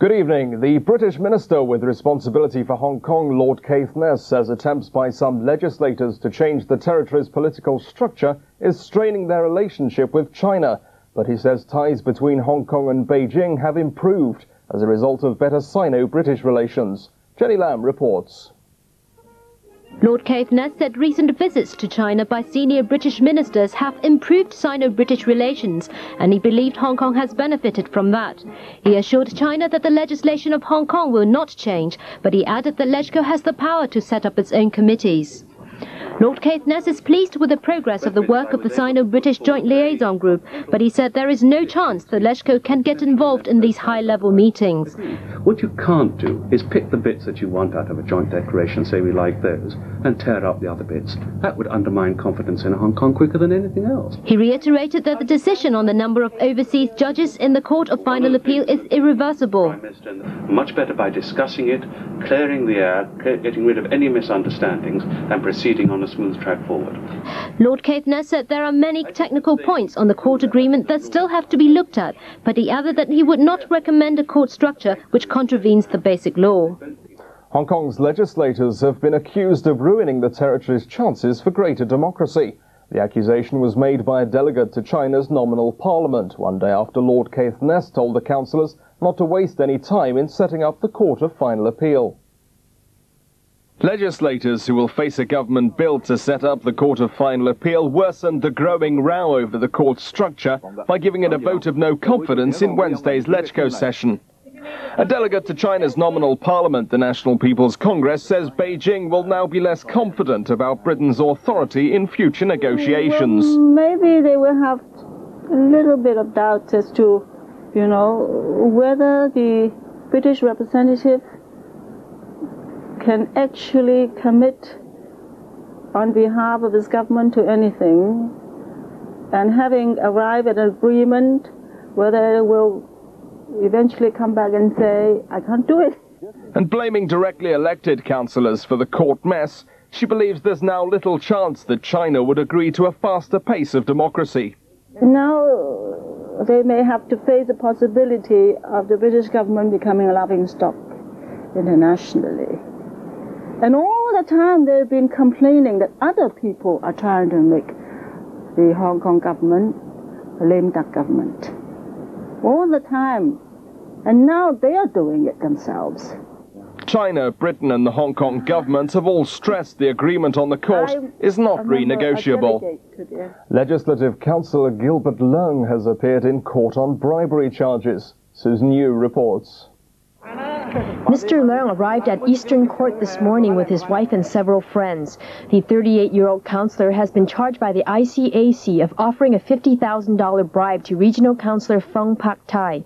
Good evening. The British minister with responsibility for Hong Kong, Lord Caithness, says attempts by some legislators to change the territory's political structure is straining their relationship with China. But he says ties between Hong Kong and Beijing have improved as a result of better Sino-British relations. Jenny Lam reports. Lord Caithness said recent visits to China by senior British ministers have improved Sino-British relations, and he believed Hong Kong has benefited from that. He assured China that the legislation of Hong Kong will not change, but he added that LegCo has the power to set up its own committees. Lord Caithness is pleased with the progress of the work of the Sino-British Joint Liaison Group, but he said there is no chance that LegCo can get involved in these high-level meetings. What you can't do is pick the bits that you want out of a joint declaration, say we like those, and tear up the other bits. That would undermine confidence in Hong Kong quicker than anything else. He reiterated that the decision on the number of overseas judges in the Court of Final Appeal is irreversible. Much better by discussing it, clearing the air, getting rid of any misunderstandings, and proceeding on a smooth track forward. Lord Caithness said there are many technical points on the court agreement that still have to be looked at, but he added that he would not recommend a court structure which contravenes the basic law. Hong Kong's legislators have been accused of ruining the territory's chances for greater democracy. The accusation was made by a delegate to China's nominal parliament one day after Lord Caithness told the councillors not to waste any time in setting up the Court of Final Appeal. Legislators who will face a government bill to set up the Court of Final Appeal worsened the growing row over the court's structure by giving it a vote of no confidence in Wednesday's LegCo session. A delegate to China's nominal parliament, the National People's Congress, says Beijing will now be less confident about Britain's authority in future negotiations. Well, maybe they will have a little bit of doubt as to, you know, whether the British representative can actually commit on behalf of his government to anything, and having arrived at an agreement, whether it will eventually come back and say, I can't do it. And blaming directly elected councillors for the court mess, she believes there's now little chance that China would agree to a faster pace of democracy. Now they may have to face the possibility of the British government becoming a laughingstock internationally. And all the time they've been complaining that other people are trying to make the Hong Kong government a lame duck government. All the time. And now they are doing it themselves. China, Britain and the Hong Kong government have all stressed the agreement on the court is not renegotiable. Legislative councillor Gilbert Leung has appeared in court on bribery charges. Susan Yu reports. Mr. Leung arrived at Eastern Court this morning with his wife and several friends. The 38-year-old councillor has been charged by the ICAC of offering a $50,000 bribe to regional councillor Feng Pak Tai.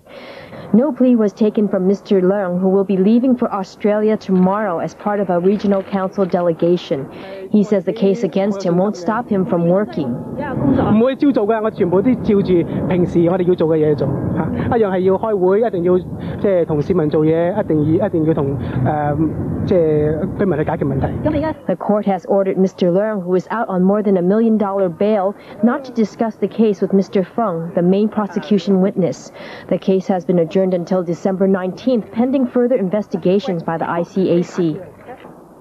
No plea was taken from Mr. Leung, who will be leaving for Australia tomorrow as part of a regional council delegation. He says the case against him won't stop him from working. The court has ordered Mr. Leung, who is out on more than $1 million bail, not to discuss the case with Mr. Feng, the main prosecution witness. The case has been adjourned until December 19th, pending further investigations by the ICAC.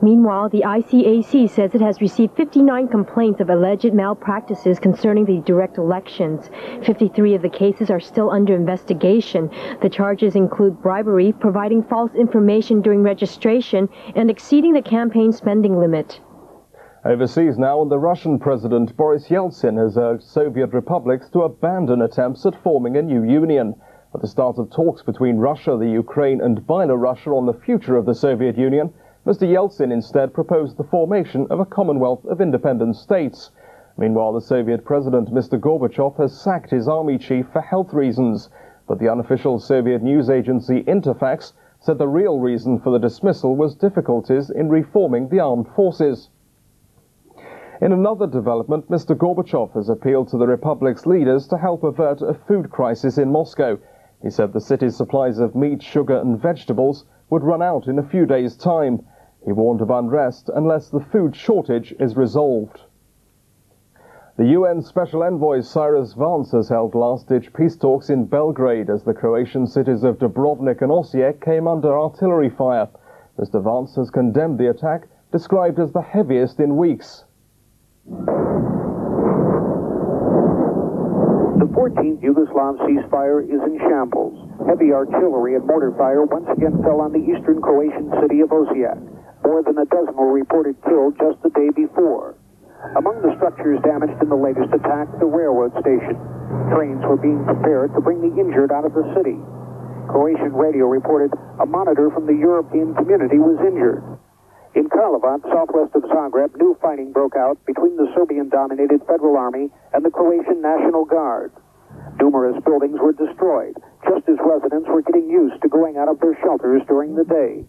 Meanwhile, the ICAC says it has received 59 complaints of alleged malpractices concerning the direct elections. 53 of the cases are still under investigation. The charges include bribery, providing false information during registration, and exceeding the campaign spending limit. Overseas now, and the Russian President Boris Yeltsin has urged Soviet republics to abandon attempts at forming a new union. At the start of talks between Russia, the Ukraine and Belarusia on the future of the Soviet Union, Mr. Yeltsin instead proposed the formation of a Commonwealth of Independent States. Meanwhile, the Soviet president, Mr. Gorbachev, has sacked his army chief for health reasons. But the unofficial Soviet news agency Interfax said the real reason for the dismissal was difficulties in reforming the armed forces. In another development, Mr. Gorbachev has appealed to the republic's leaders to help avert a food crisis in Moscow. He said the city's supplies of meat, sugar and vegetables would run out in a few days' time. He warned of unrest unless the food shortage is resolved. The UN Special Envoy Cyrus Vance has held last-ditch peace talks in Belgrade as the Croatian cities of Dubrovnik and Osijek came under artillery fire. Mr. Vance has condemned the attack, described as the heaviest in weeks. The 14th Yugoslav ceasefire is in shambles. Heavy artillery and mortar fire once again fell on the eastern Croatian city of Osijek. More than a dozen were reported killed just the day before. Among the structures damaged in the latest attack, the railroad station. Trains were being prepared to bring the injured out of the city. Croatian radio reported a monitor from the European community was injured. In Karlovac, southwest of Zagreb, new fighting broke out between the Serbian-dominated Federal Army and the Croatian National Guard. Numerous buildings were destroyed, just as residents were getting used to going out of their shelters during the day.